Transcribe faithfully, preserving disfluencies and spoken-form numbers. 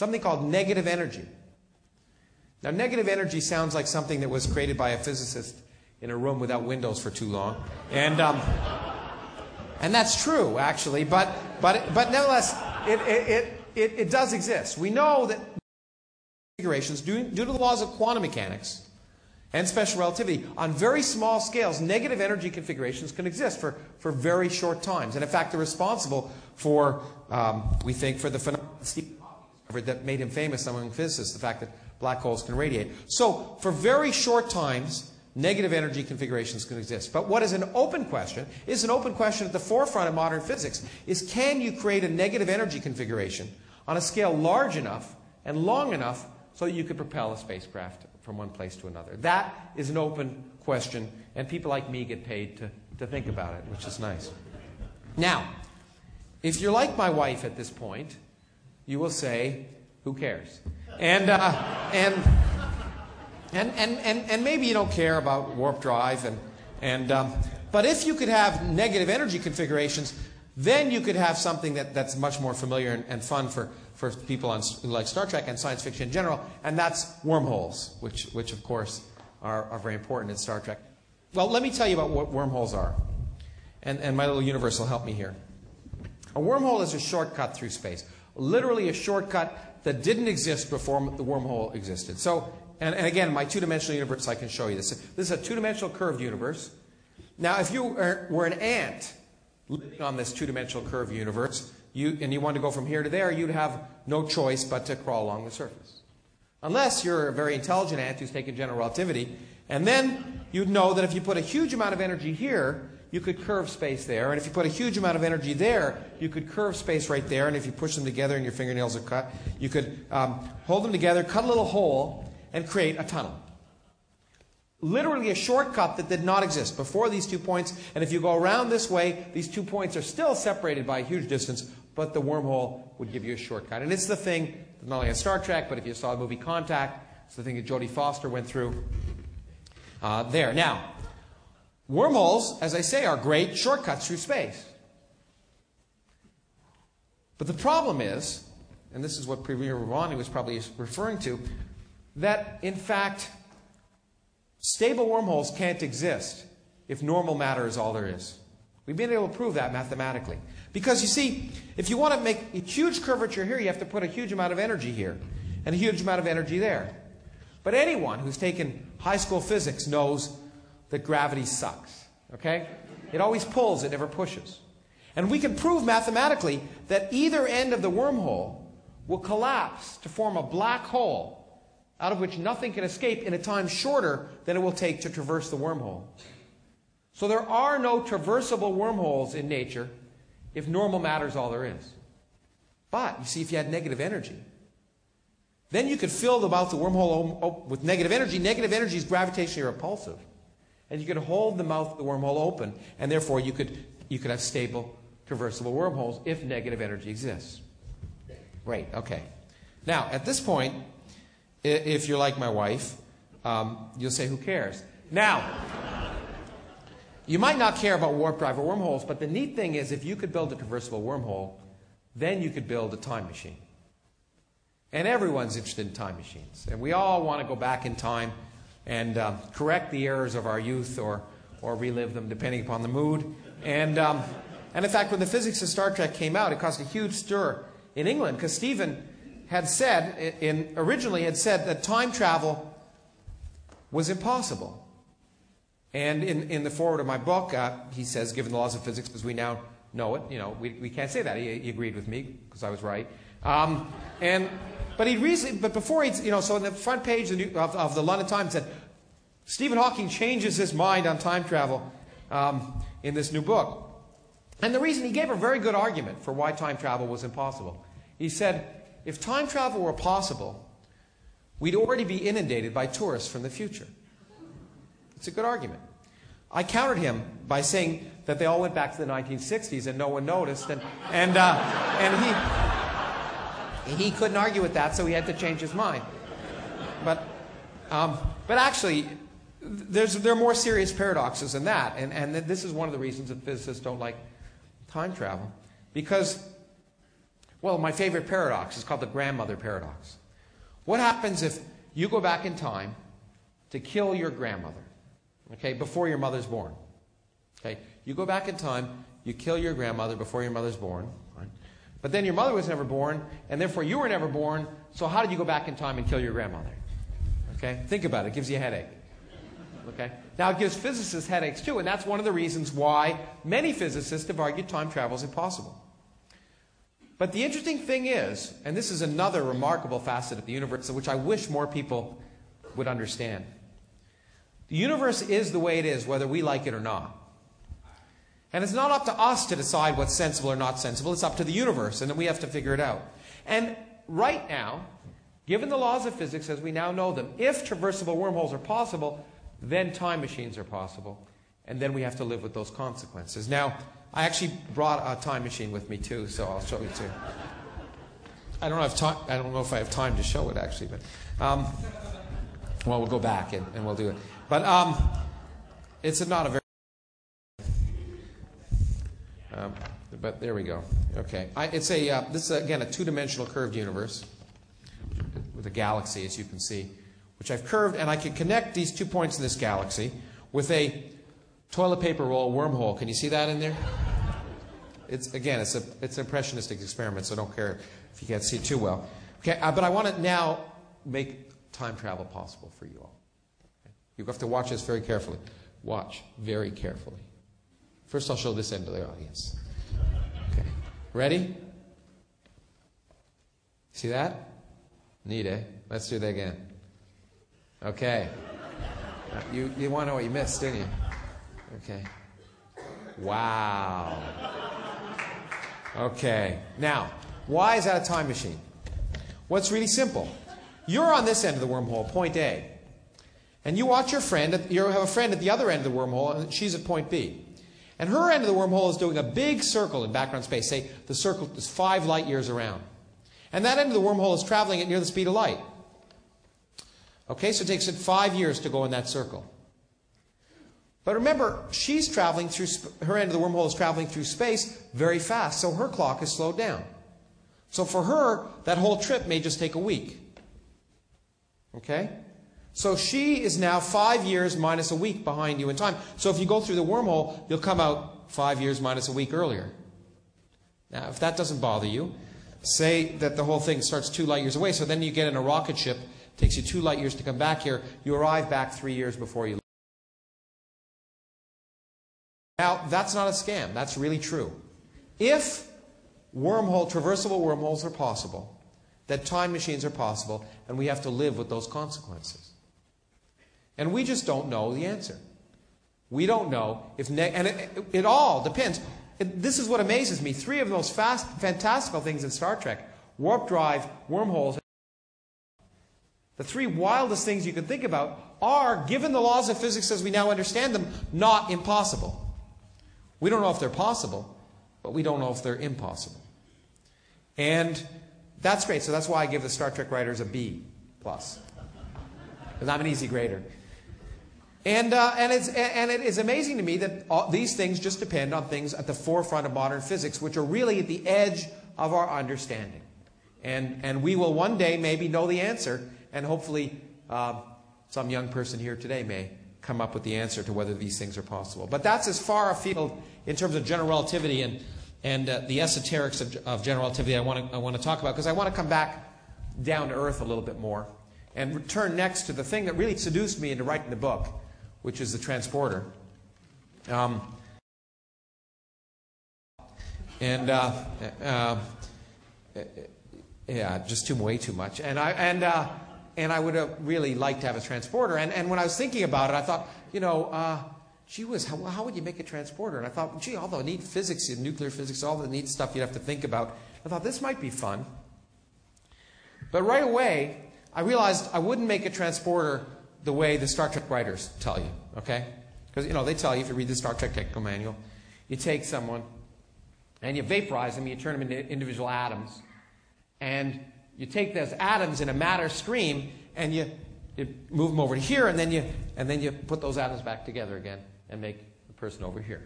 something called negative energy. Now, negative energy sounds like something that was created by a physicist in a room without windows for too long. And, um, and that's true, actually, but, but, but nevertheless, it, it, it, it does exist. We know that configurations, due, due to the laws of quantum mechanics and special relativity, on very small scales, negative energy configurations can exist for, for very short times. And in fact, they're responsible for, um, we think, for the phenomenon Stephen Hawking discovered that made him famous among physicists, the fact that black holes can radiate. So for very short times, negative energy configurations can exist. But what is an open question, is an open question at the forefront of modern physics, is can you create a negative energy configuration on a scale large enough and long enough so you could propel a spacecraft from one place to another? That is an open question, and people like me get paid to, to think about it, which is nice. Now, if you're like my wife at this point, you will say, who cares? And, uh, and, and, and, and, and maybe you don't care about warp drive, and, and, um, but if you could have negative energy configurations, then you could have something that, that's much more familiar and, and fun for, for people on, like Star Trek and science fiction in general, and that's wormholes, which, which of course are, are very important in Star Trek. Well, let me tell you about what wormholes are, and, and my little universe will help me here. A wormhole is a shortcut through space, literally a shortcut that didn't exist before the wormhole existed. So, and, and again, my two-dimensional universe, I can show you this. This is a two-dimensional curved universe. Now, if you are, were an ant living on this two-dimensional curved universe, you, and you want to go from here to there, you'd have no choice but to crawl along the surface. Unless you're a very intelligent ant who's taken general relativity, and then you'd know that if you put a huge amount of energy here, you could curve space there, and if you put a huge amount of energy there, you could curve space right there, and if you push them together and your fingernails are cut, you could um, hold them together, cut a little hole, and create a tunnel. Literally a shortcut that did not exist before these two points, and if you go around this way, these two points are still separated by a huge distance, but the wormhole would give you a shortcut. And it's the thing, not only on Star Trek, but if you saw the movie Contact, it's the thing that Jodie Foster went through uh, there. Now, wormholes, as I say, are great shortcuts through space. But the problem is, and this is what Premier Rouhani was probably referring to, that in fact, stable wormholes can't exist if normal matter is all there is. We've been able to prove that mathematically. Because you see, if you want to make a huge curvature here, you have to put a huge amount of energy here and a huge amount of energy there. But anyone who's taken high school physics knows that gravity sucks, okay? It always pulls, it never pushes. And we can prove mathematically that either end of the wormhole will collapse to form a black hole out of which nothing can escape in a time shorter than it will take to traverse the wormhole. So there are no traversable wormholes in nature if normal matter is all there is. But, you see, if you had negative energy, then you could fill about the wormhole with negative energy. Negative energy is gravitationally repulsive. And you could hold the mouth of the wormhole open, and therefore you could, you could have stable, traversable wormholes if negative energy exists. Right, okay. Now, at this point, if you're like my wife, um, you'll say, who cares? Now, you might not care about warp drive or wormholes, but the neat thing is if you could build a traversable wormhole, then you could build a time machine. And everyone's interested in time machines. And we all want to go back in time and um, correct the errors of our youth or, or relive them, depending upon the mood. And, um, and in fact, when the physics of Star Trek came out, it caused a huge stir in England, because Stephen had said, in, originally had said that time travel was impossible. And in, in the foreword of my book, uh, he says, given the laws of physics, as we now know it, you know, we, we can't say that. He, he agreed with me, because I was right. Um, and... But he recently, but before he, you know, so on the front page of the, of, of the London Times said, Stephen Hawking changes his mind on time travel um, in this new book. And the reason, he gave a very good argument for why time travel was impossible. He said, if time travel were possible, we'd already be inundated by tourists from the future. It's a good argument. I countered him by saying that they all went back to the nineteen sixties and no one noticed, and, and, uh, and he... He couldn't argue with that, so he had to change his mind. But, um, but actually, there's, there are more serious paradoxes than that. And, and this is one of the reasons that physicists don't like time travel. Because Well, my favorite paradox is called the grandmother paradox. What happens if you go back in time to kill your grandmother, okay, before your mother's born? Okay, you go back in time, you kill your grandmother before your mother's born, right? But then your mother was never born, and therefore you were never born, so how did you go back in time and kill your grandmother? Okay, think about it, it gives you a headache. Okay? Now, it gives physicists headaches too, and that's one of the reasons why many physicists have argued time travel is impossible. But the interesting thing is, and this is another remarkable facet of the universe, which I wish more people would understand. The universe is the way it is, whether we like it or not. And it's not up to us to decide what's sensible or not sensible. It's up to the universe, and then we have to figure it out. And right now, given the laws of physics as we now know them, if traversable wormholes are possible, then time machines are possible, and then we have to live with those consequences. Now, I actually brought a time machine with me too, so I'll show you too. I don't have time. I don't know if I have time to show it actually, but um, well, we'll go back and, and we'll do it. But um, it's not a very. Um, but there we go. Okay, I, it's a uh, this is again a two-dimensional curved universe with a galaxy, as you can see, which I've curved, and I can connect these two points in this galaxy with a toilet paper roll wormhole. Can you see that in there? It's, again, it's, a, it's an impressionistic experiment, so I don't care if you can't see it too well. Okay, uh, but I want to now make time travel possible for you all. Okay? You have to watch this very carefully. Watch very carefully. First, I'll show this end to the audience. Okay, ready? See that? Neat, eh? Let's do that again. Okay. You, you want to know what you missed, didn't you? Okay. Wow. Okay. Now, why is that a time machine? Well, it's really simple. You're on this end of the wormhole, point A. And you watch your friend, at, you have a friend at the other end of the wormhole, and she's at point B. And her end of the wormhole is doing a big circle in background space. Say, the circle is five light years around. And that end of the wormhole is traveling at near the speed of light. Okay, so it takes it five years to go in that circle. But remember, she's traveling through, her end of the wormhole is traveling through space very fast, so her clock is slowed down. So for her, that whole trip may just take a week. Okay? So she is now five years minus a week behind you in time. So if you go through the wormhole, you'll come out five years minus a week earlier. Now, if that doesn't bother you, say that the whole thing starts two light years away, so then you get in a rocket ship. Takes you two light years to come back here. You arrive back three years before you leave. Now, that's not a scam. That's really true. If wormhole, traversable wormholes are possible, that time machines are possible, and we have to live with those consequences. And we just don't know the answer. We don't know if... Ne and it, it, it all depends. It, this is what amazes me. Three of the most fast, fantastical things in Star Trek. Warp drive, wormholes... The three wildest things you can think about are, given the laws of physics as we now understand them, not impossible. We don't know if they're possible, but we don't know if they're impossible. And that's great. So that's why I give the Star Trek writers a B plus. Because I'm an easy grader. And, uh, and, it's, and it is amazing to me that all, these things just depend on things at the forefront of modern physics, which are really at the edge of our understanding. And, and we will one day maybe know the answer. And hopefully, uh, some young person here today may come up with the answer to whether these things are possible. But that's as far afield in terms of general relativity and, and uh, the esoterics of, of general relativity I want to I want to talk about, because I want to come back down to earth a little bit more and return next to the thing that really seduced me into writing the book, which is the transporter. Um, and uh, uh, yeah, just too way too much. And I and. Uh, And I would have really liked to have a transporter. And, and when I was thinking about it, I thought, you know, uh, gee whiz, how, how would you make a transporter? And I thought, gee, all the neat physics, nuclear physics, all the neat stuff you'd have to think about. I thought, this might be fun. But right away, I realized I wouldn't make a transporter the way the Star Trek writers tell you, okay? Because, you know, they tell you, if you read the Star Trek technical manual, you take someone and you vaporize them, you turn them into individual atoms, and you take those atoms in a matter stream and you, you move them over to here, and then you, and then you put those atoms back together again and make the person over here.